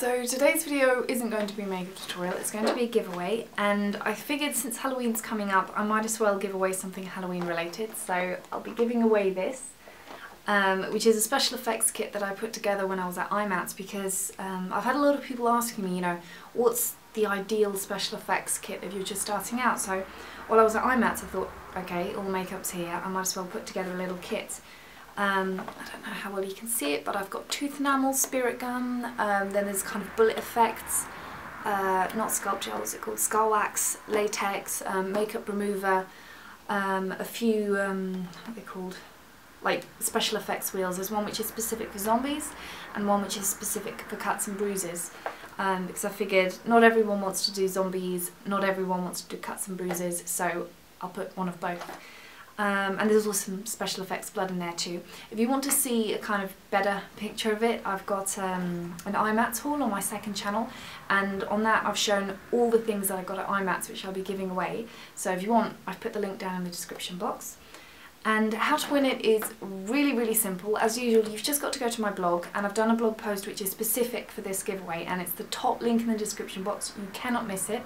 So today's video isn't going to be a makeup tutorial, it's going to be a giveaway, and I figured since Halloween's coming up I might as well give away something Halloween related, so I'll be giving away this, which is a special effects kit that I put together when I was at IMATS, because I've had a lot of people asking me, you know, what's the ideal special effects kit if you're just starting out. So while I was at IMATS I thought, okay, all the makeup's here, I might as well put together a little kit. I don't know how well you can see it, but I've got tooth enamel, spirit gum, then there's kind of bullet effects, not sculpt gel, what's it called, skull wax, latex, makeup remover, a few, what are they called, like special effects wheels. There's one which is specific for zombies and one which is specific for cuts and bruises, because I figured not everyone wants to do zombies, not everyone wants to do cuts and bruises, so I'll put one of both. And there's also some special effects blood in there too. If you want to see a kind of better picture of it, I've got an IMATS haul on my second channel, and on that I've shown all the things that I got at IMATS, which I'll be giving away. So if you want, I've put the link down in the description box. And how to win it is really, really simple. As usual, you've just got to go to my blog, and I've done a blog post which is specific for this giveaway, and it's the top link in the description box. You cannot miss it.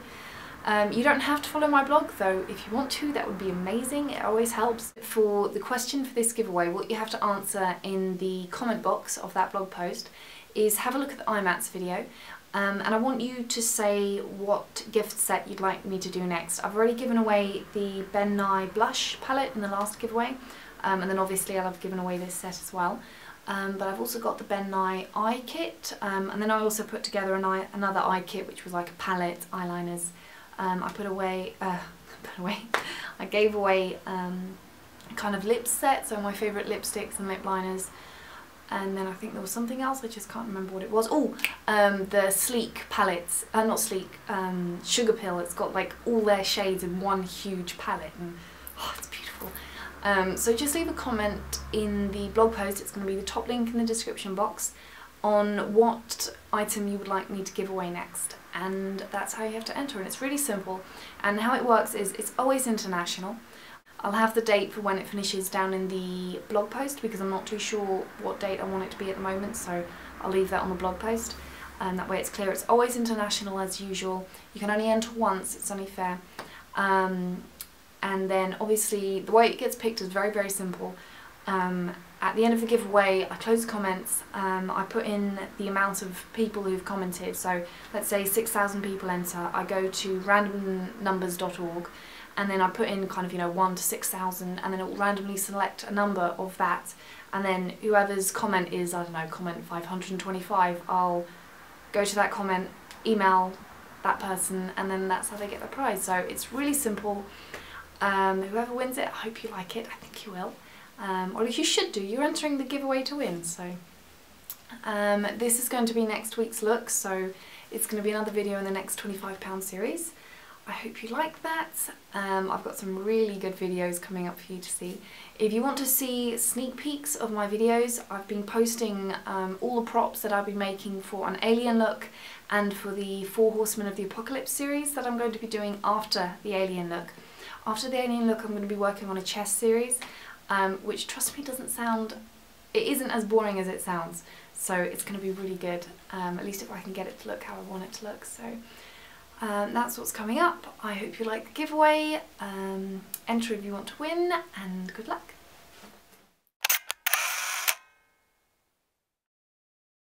You don't have to follow my blog, though. If you want to, that would be amazing, it always helps. For the question for this giveaway, what you have to answer in the comment box of that blog post is have a look at the IMATS video, and I want you to say what gift set you'd like me to do next. I've already given away the Ben Nye blush palette in the last giveaway, and then obviously I'll have given away this set as well. But I've also got the Ben Nye eye kit, and then I also put together another eye kit, which was like a palette, eyeliners. I gave away a kind of lip set, so my favourite lipsticks and lip liners, and then I think there was something else, I just can't remember what it was. Oh, the Sleek palettes, not Sleek, Sugar Pill. It's got like all their shades in one huge palette, and oh, it's beautiful. So just leave a comment in the blog post, it's going to be the top link in the description box, on what item you would like me to give away next. And that's how you have to enter, and it's really simple. And how it works is it's always international. I'll have the date for when it finishes down in the blog post, because I'm not too sure what date I want it to be at the moment, so I'll leave that on the blog post, and that way it's clear. It's always international as usual. You can only enter once, it's only fair. And then obviously the way it gets picked is very, very simple. At the end of the giveaway, I close comments, I put in the amount of people who've commented, so let's say 6,000 people enter, I go to randomnumbers.org, and then I put in kind of, you know, 1 to 6,000, and then it will randomly select a number of that, and then whoever's comment is, I don't know, comment 525, I'll go to that comment, email that person, and then that's how they get the prize. So it's really simple. Whoever wins it, I hope you like it, I think you will. Or if you should do, you're entering the giveaway to win, so. This is going to be next week's look, so it's going to be another video in the next £25 series. I hope you like that. I've got some really good videos coming up for you to see. If you want to see sneak peeks of my videos, I've been posting all the props that I've been making for an alien look and for the Four Horsemen of the Apocalypse series that I'm going to be doing after the alien look. After the alien look, I'm going to be working on a chess series. Which, trust me, it isn't as boring as it sounds, so it's going to be really good, at least if I can get it to look how I want it to look. So that's what's coming up. I hope you like the giveaway. Enter if you want to win, and good luck.